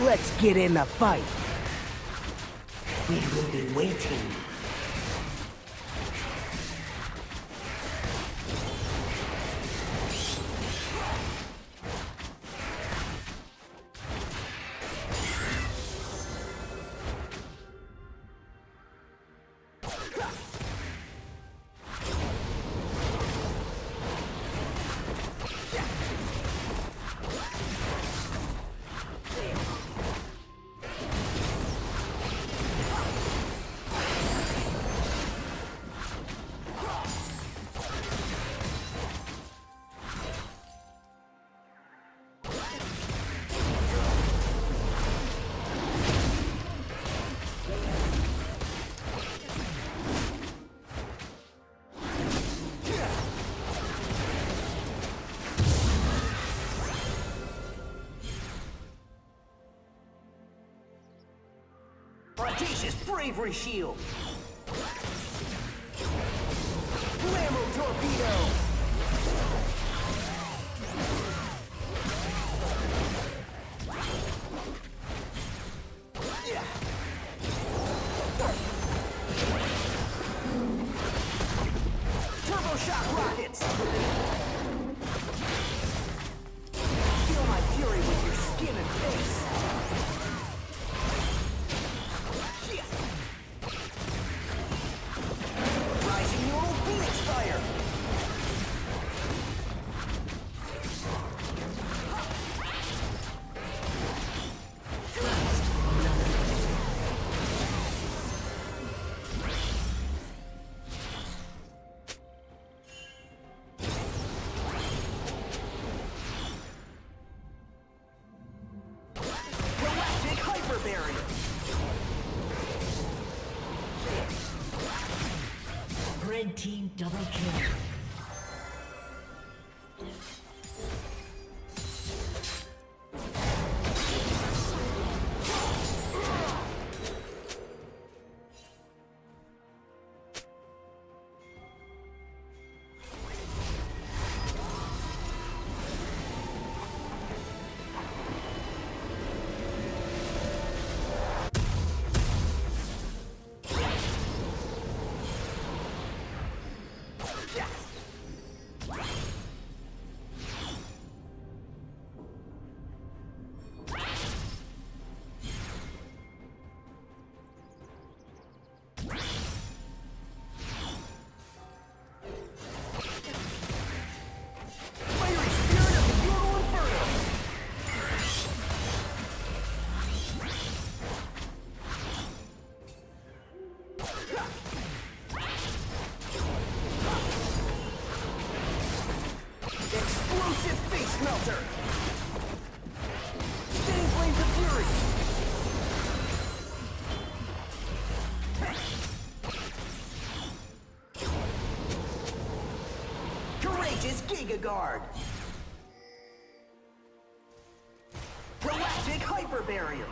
Let's get in the fight. We will be waiting. Audacious bravery shield! Blammo torpedo! Turbo shock rockets! Feel my fury with your skin and face! Red team double kill. Giga Guard. Galactic Hyper Barrier.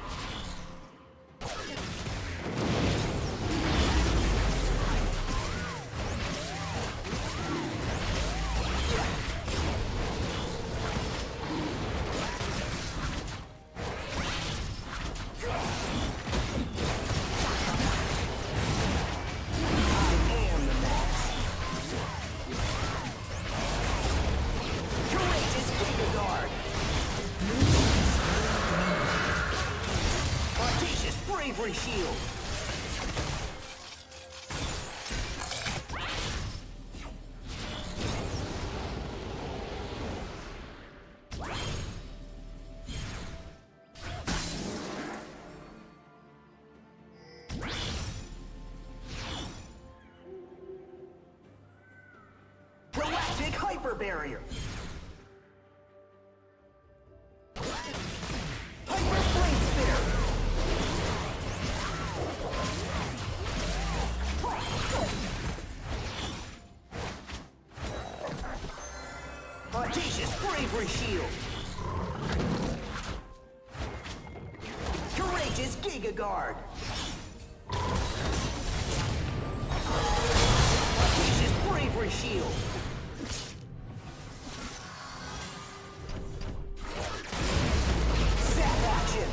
Shield. Galactic Hyper Barrier. Audacious bravery shield. Courageous Giga Guard. Audacious bravery shield. Zap action.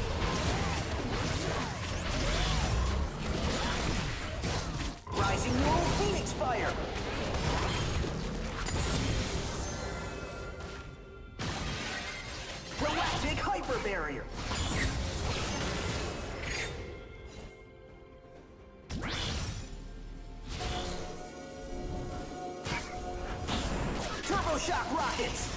barrier. Turbo shock rockets!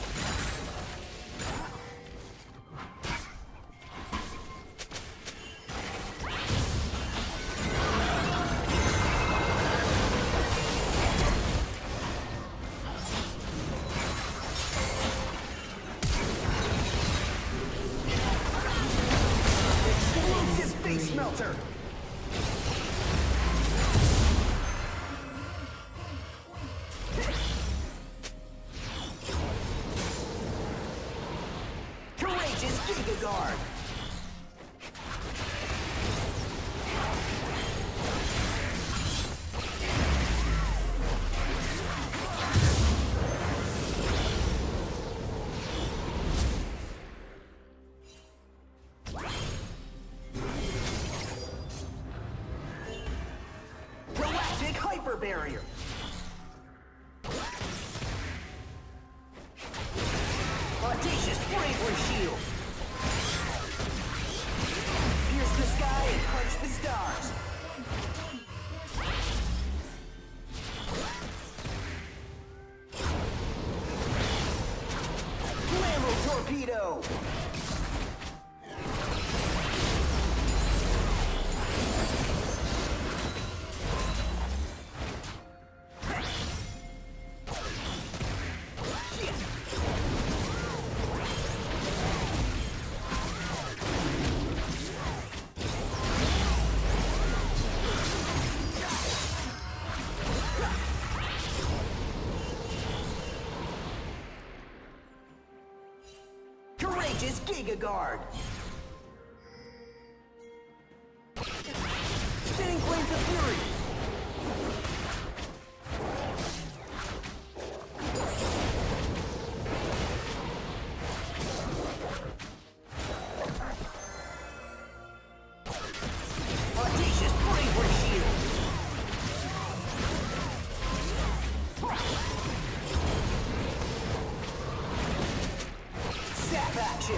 Guard. Galactic hyper barrier. Audacious bravery shield. The sky and punch the stars. Glamour torpedo. Is Giga Guard. Spinning Planes of Fury. Audacious Bravery Shield. Zap action.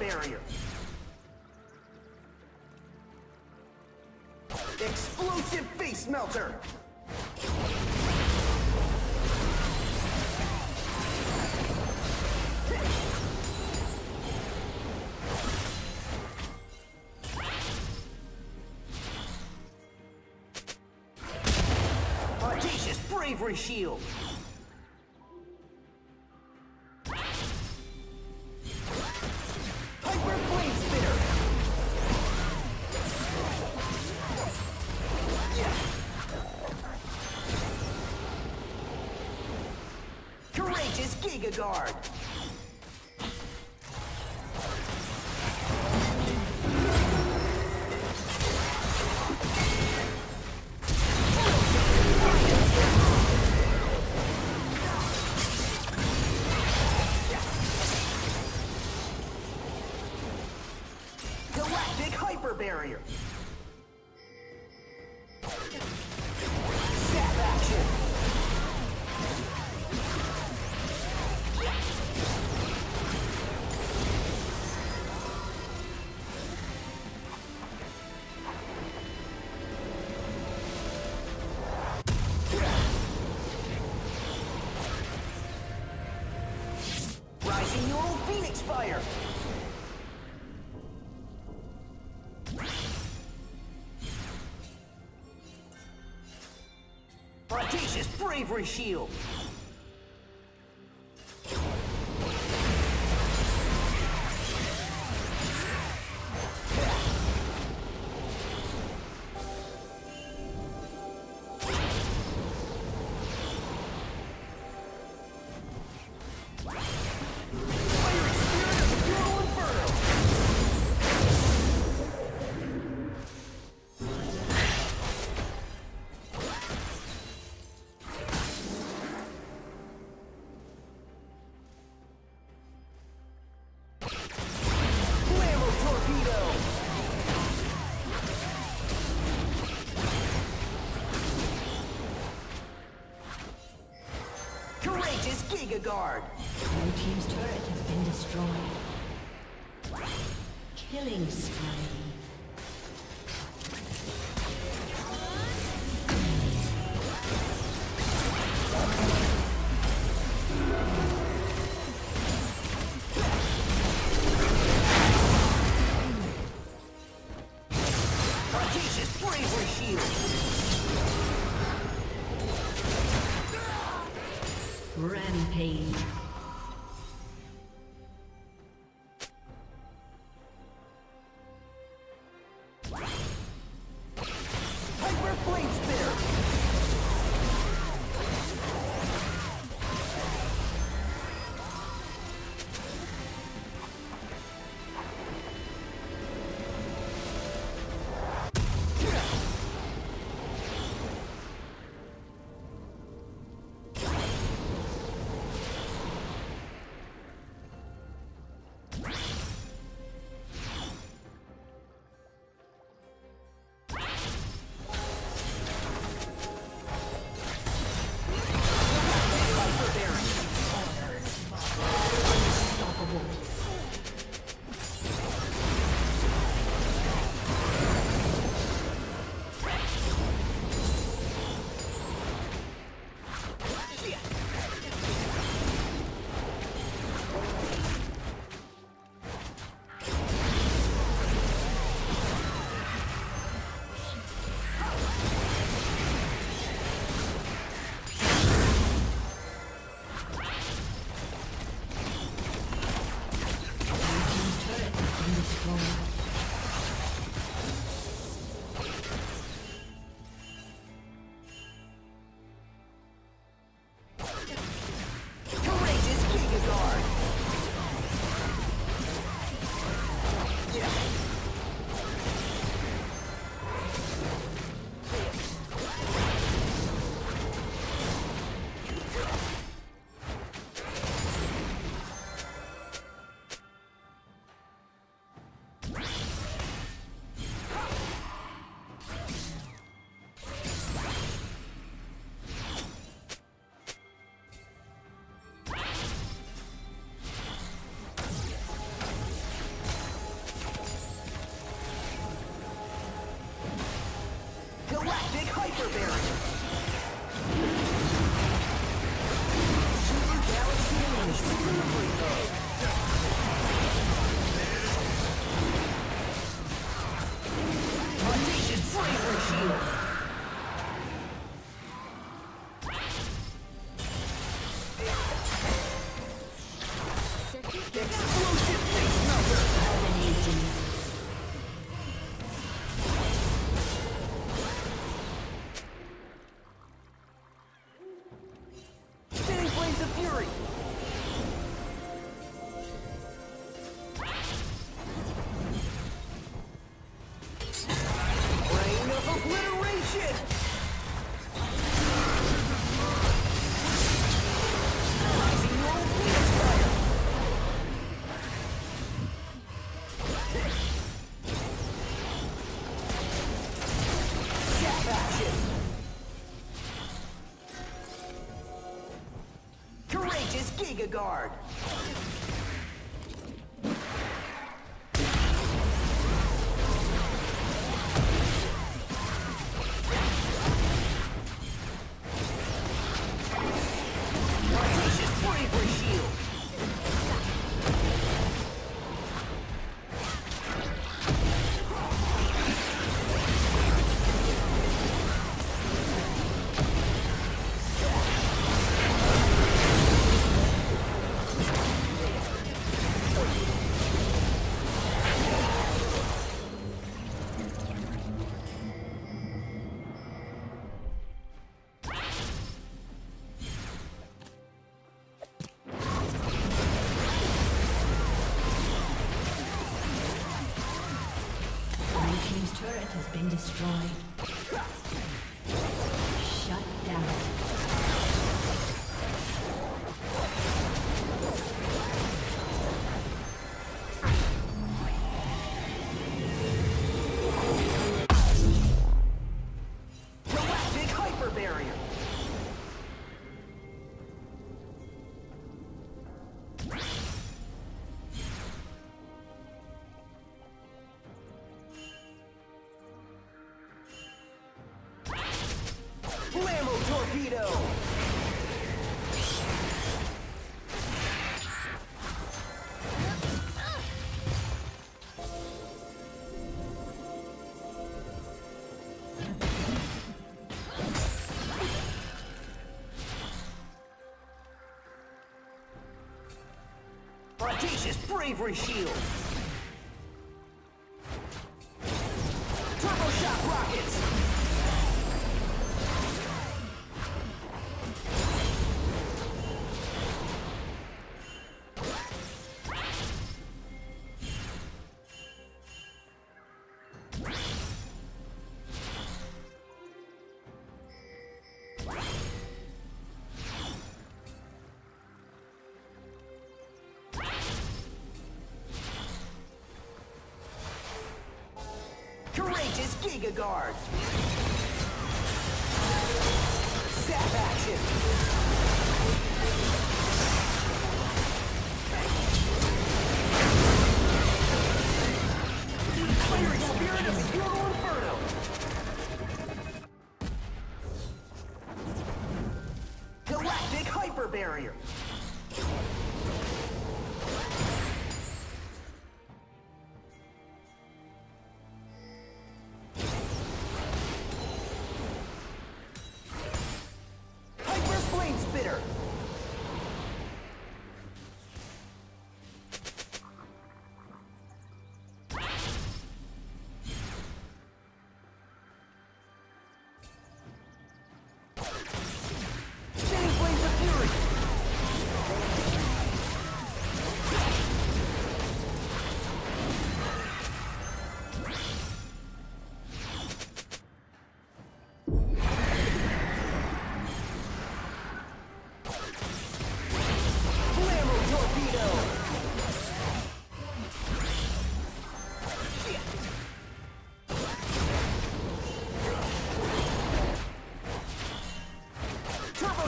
Barrier. Explosive face melter. Audacious bravery shield. Giga Guard. Galactic Hyper Barrier. Snap action. Rising Neural Phoenix Fire. Audacious Bravery Shield! Giga Guard. Blue team's turret has been destroyed. Killing spree. Rampage. Fury. Courageous Giga Guard. Destroyed. Torpedo! Audacious bravery shield! Turbo shock rockets! Giga Guard. Zap action. Clearing Spirit of Funeral Inferno. Galactic Hyper Barrier.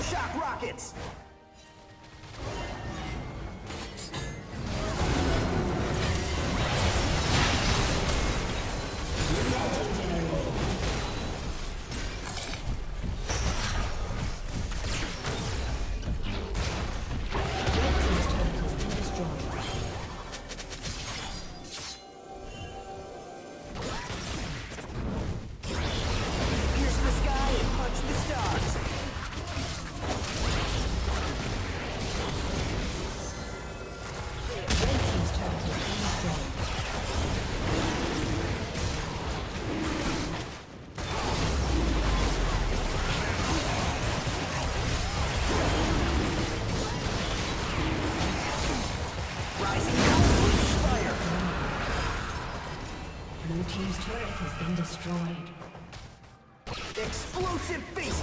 Shock rockets! Team's turret has been destroyed. Explosive face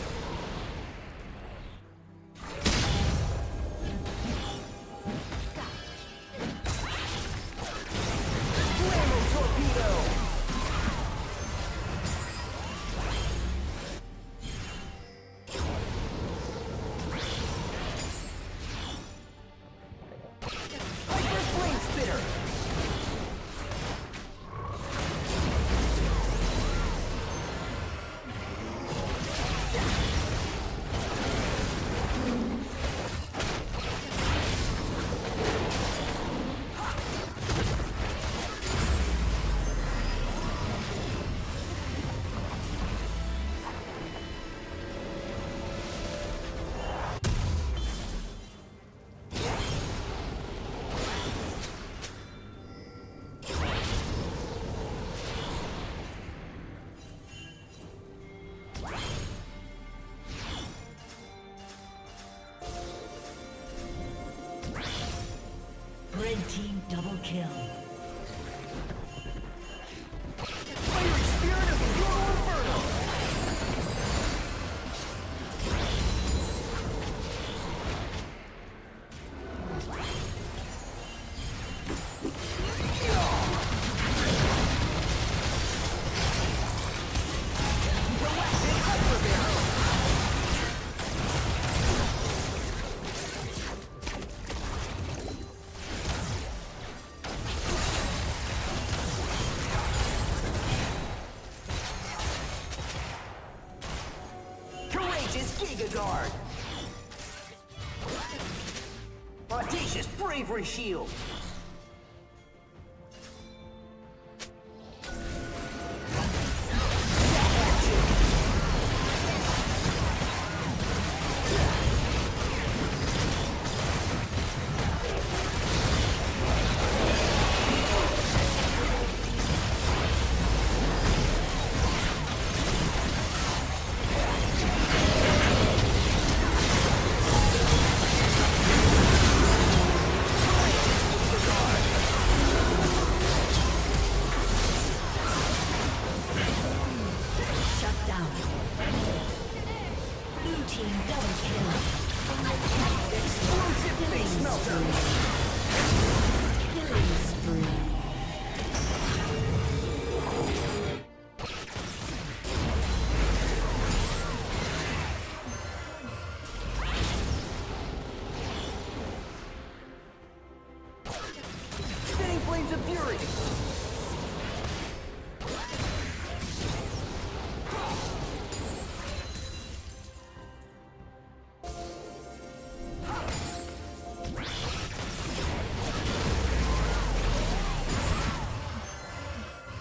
Double kill. Guard. Audacious bravery shield.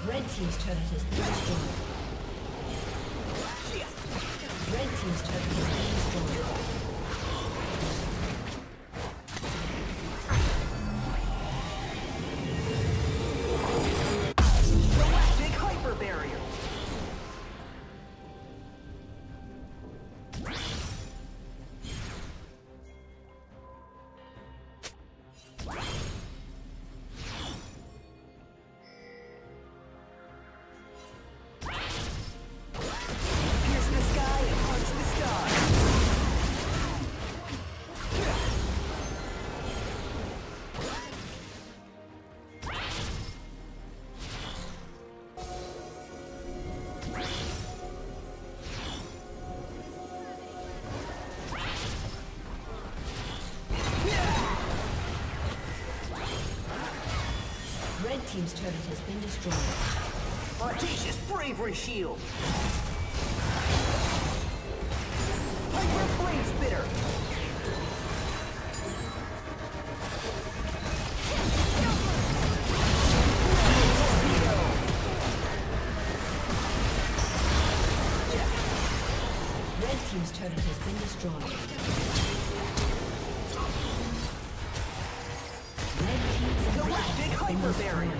Red team's turret has been destroyed. Red team's turret has been destroyed. Team's turret has been destroyed. Audacious bravery shield. Hyper flame spitter. Red team's turret has been destroyed. Galactic hyperbarrier.